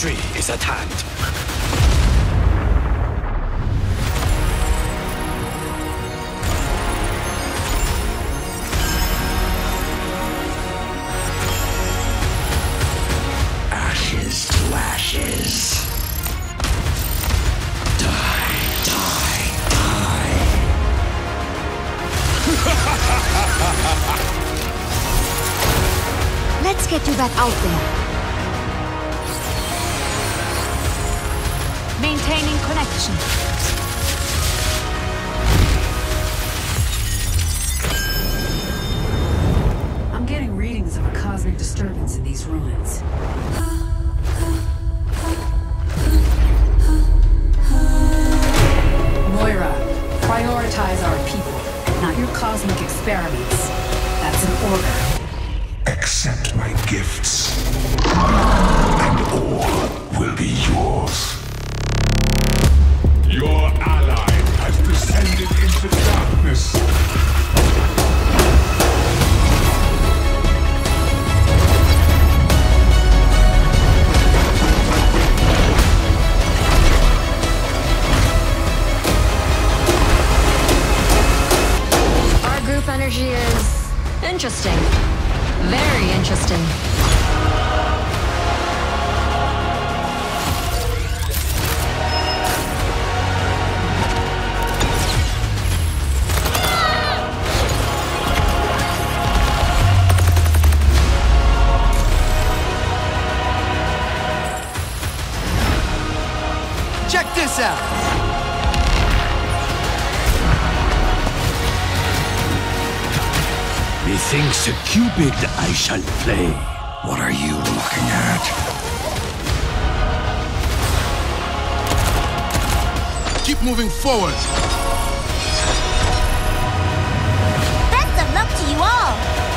Victory is at hand. Let's get you back out there. Maintaining connection. I'm getting readings of a cosmic disturbance in these ruins. Moira, prioritize our people, not your cosmic experiments. That's an order. Accept my gifts, and all will be yours. Your ally has descended into darkness. Our group energy is interesting. Very interesting. Check this out. Methinks a cupid I shall play. What are you looking at? Keep moving forward. Best of luck to you all.